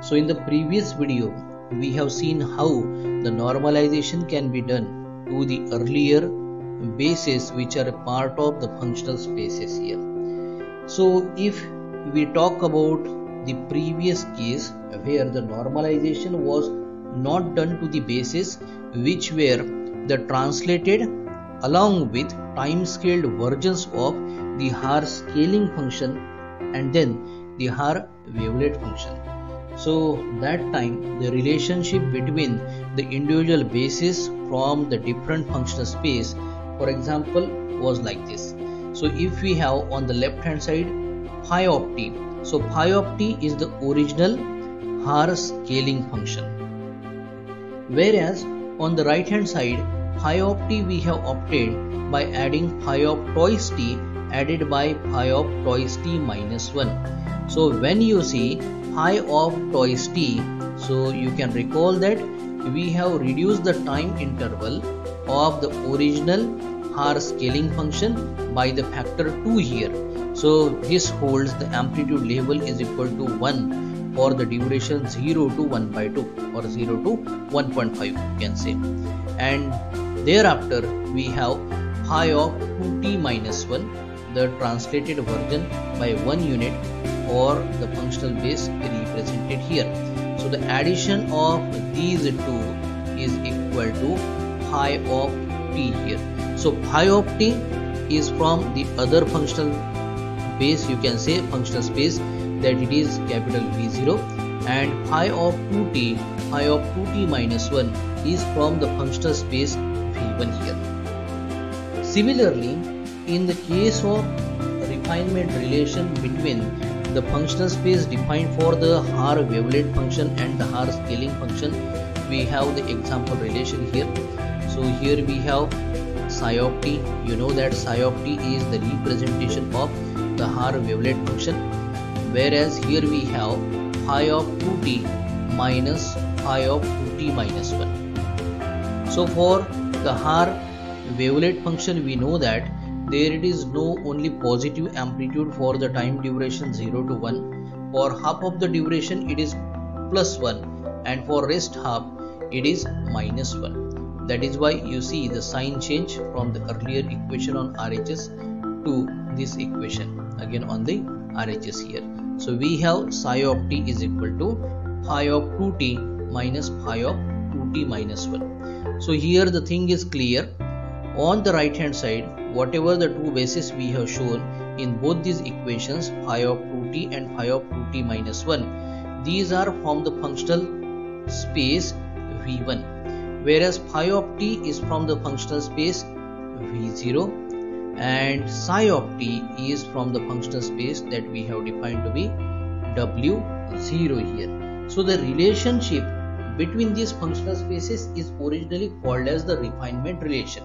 So in the previous video, we have seen how the normalization can be done to the earlier bases which are a part of the functional spaces here. So if we talk about the previous case where the normalization was not done to the bases which were the translated along with time scaled versions of the Haar scaling function and then the Haar wavelet function. So that time the relationship between the individual bases from the different functional space, for example, was like this. So if we have on the left hand side phi of t, so phi of t is the original Haar scaling function, whereas on the right hand side phi of t we have obtained by adding phi of twice t added by phi of twice t minus 1. So when you see phi of twice t, so you can recall that we have reduced the time interval of the original Haar scaling function by the factor 2 here. So this holds the amplitude level is equal to 1 for the duration 0 to 1 by 2 or 0 to 1.5 you can say, and thereafter we have phi of 2t minus 1, the translated version by 1 unit or the functional base represented here. So the addition of these two is equal to phi of t here. So phi of t is from the other functional base you can say, functional space, that it is capital V0, and phi of 2t, phi of 2t minus 1 is from the functional space V1 here. Similarly, in the case of refinement relation between the functional space defined for the Haar wavelet function and the Haar scaling function, we have the example relation here. So here we have psi of t, you know that psi of t is the representation of the Haar wavelet function, whereas here we have phi of 2t minus phi of 2t minus 1. So for the Haar wavelet function we know that there it is no only positive amplitude for the time duration 0 to 1. For half of the duration it is plus 1 and for rest half it is minus 1. That is why you see the sign change from the earlier equation on RHS to this equation again on the RHS here. So we have psi of t is equal to phi of 2t minus phi of 2t minus 1. So here the thing is clear. On the right hand side, whatever the two bases we have shown in both these equations, phi of 2t and phi of 2t minus 1, these are from the functional space V1, whereas phi of t is from the functional space V0 and psi of t is from the functional space that we have defined to be W0 here. So the relationship between these functional spaces is originally called as the refinement relation.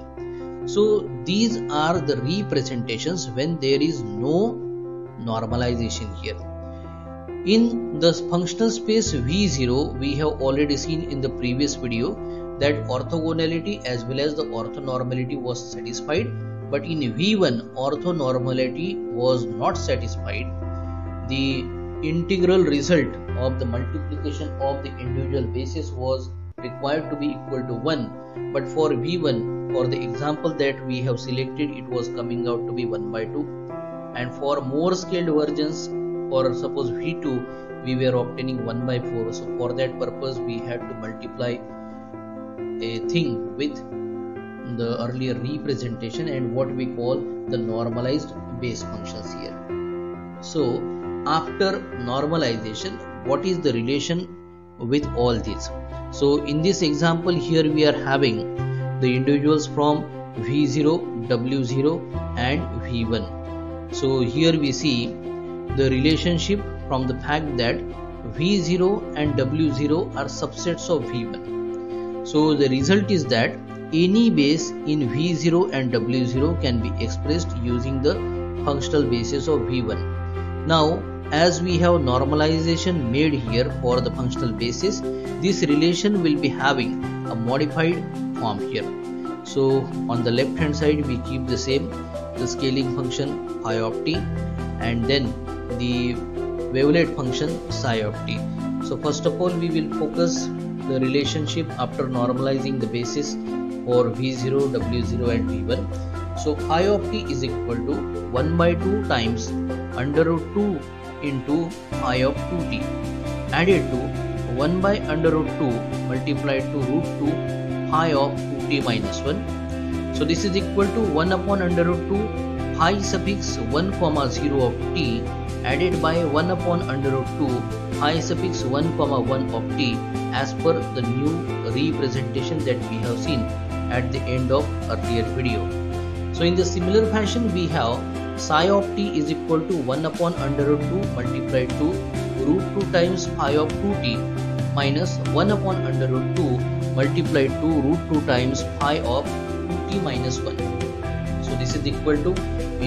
So these are the representations when there is no normalization here. In the functional space V0, we have already seen in the previous video that orthogonality as well as the orthonormality was satisfied, but in V1 orthonormality was not satisfied. The integral result of the multiplication of the individual bases was required to be equal to 1, but for V1, for the example that we have selected, it was coming out to be 1 by 2, and for more scaled versions, for suppose V2, we were obtaining 1 by 4. So for that purpose we had to multiply a thing with the earlier representation and what we call the normalized base functions here. So after normalization, what is the relation with all these? So in this example here we are having the individuals from V0, W0 and V1. So here we see the relationship from the fact that V0 and W0 are subsets of V1. So the result is that any base in V0 and W0 can be expressed using the functional basis of V1. Now as we have normalization made here for the functional basis, this relation will be having a modified form here. So on the left hand side we keep the same, the scaling function phi of t and then the wavelet function psi of t. So first of all, we will focus the relationship after normalizing the basis for v0, w0 and v1. So phi of t is equal to 1 by 2 times under root 2 into phi of 2t added to 1 by under root 2 multiplied to root 2 phi of 2t minus 1. So this is equal to 1 upon under root 2 phi suffix 1 comma 0 of t added by 1 upon under root 2 phi suffix 1 comma 1 of t as per the new representation that we have seen at the end of earlier video. So in the similar fashion, we have psi of t is equal to 1 upon under root 2 multiplied to root 2 times phi of 2t minus 1 upon under root 2 multiplied to root 2 times phi of 2t minus 1. So this is equal to,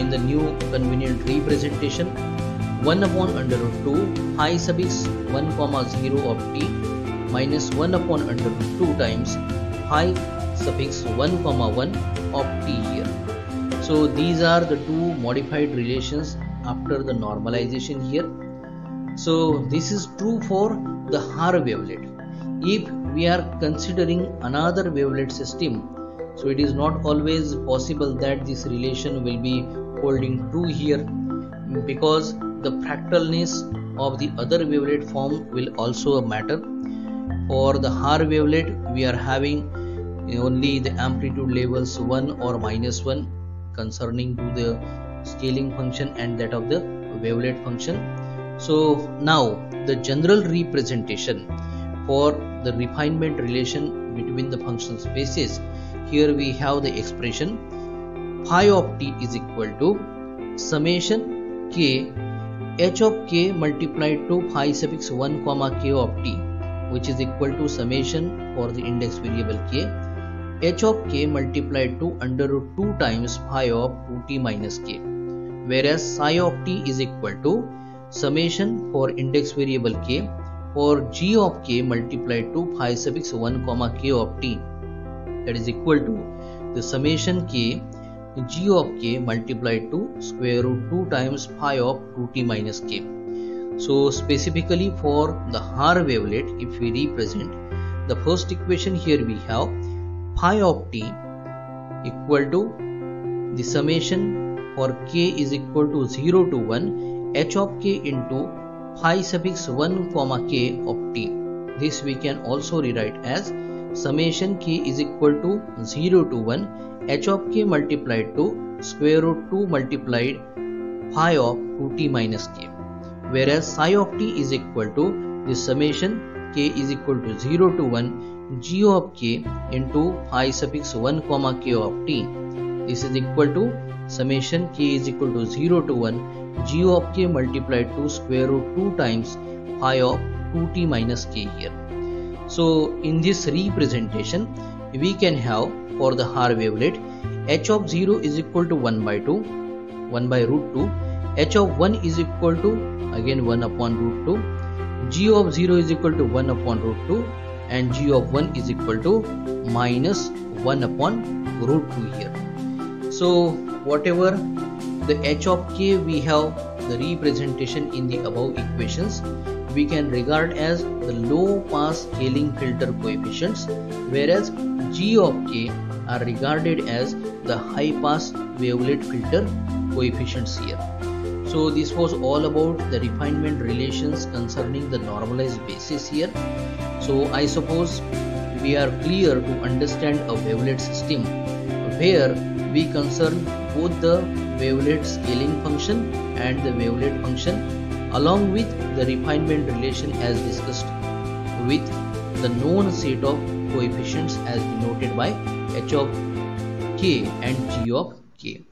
in the new convenient representation, 1 upon under root 2 phi suffix 1 comma 0 of t minus 1 upon under root 2 times phi suffix 1 comma 1 of t here. So these are the two modified relations after the normalization here. So this is true for the Haar wavelet. If we are considering another wavelet system, so it is not always possible that this relation will be holding true here, because the fractalness of the other wavelet form will also matter. For the Haar wavelet, we are having only the amplitude levels 1 or minus 1 concerning to the scaling function and that of the wavelet function. So now the general representation for the refinement relation between the functional spaces, here we have the expression phi of t is equal to summation k h of k multiplied to phi suffix 1 comma k of t, which is equal to summation for the index variable k h of k multiplied to under root 2 times phi of 2t minus k, whereas psi of t is equal to summation for index variable k for g of k multiplied to phi suffix 1 comma k of t, that is equal to the summation k g of k multiplied to square root 2 times phi of 2t minus k. So specifically for the Haar wavelet, if we represent the first equation, here we have phi of t equal to the summation for k is equal to 0 to 1 h of k into phi suffix 1 comma k of t. This we can also rewrite as summation k is equal to 0 to 1 h of k multiplied to square root 2 multiplied phi of 2t minus k, whereas psi of t is equal to the summation k is equal to 0 to 1 g of k into phi suffix 1 comma k of t. This is equal to summation k is equal to 0 to 1 g of k multiplied to square root 2 times phi of 2t minus k here. So in this representation, we can have for the Haar wavelet h of 0 is equal to 1 by root 2, h of 1 is equal to again 1 upon root 2, g of 0 is equal to 1 upon root 2, and g of 1 is equal to minus 1 upon root 2 here. So whatever the h of k we have the representation in the above equations, we can regard as the low pass scaling filter coefficients, whereas g of k are regarded as the high pass wavelet filter coefficients here. So this was all about the refinement relations concerning the normalized basis here. So I suppose we are clear to understand a wavelet system where we concern both the wavelet scaling function and the wavelet function along with the refinement relation as discussed, with the known set of coefficients as denoted by h of k and g of k.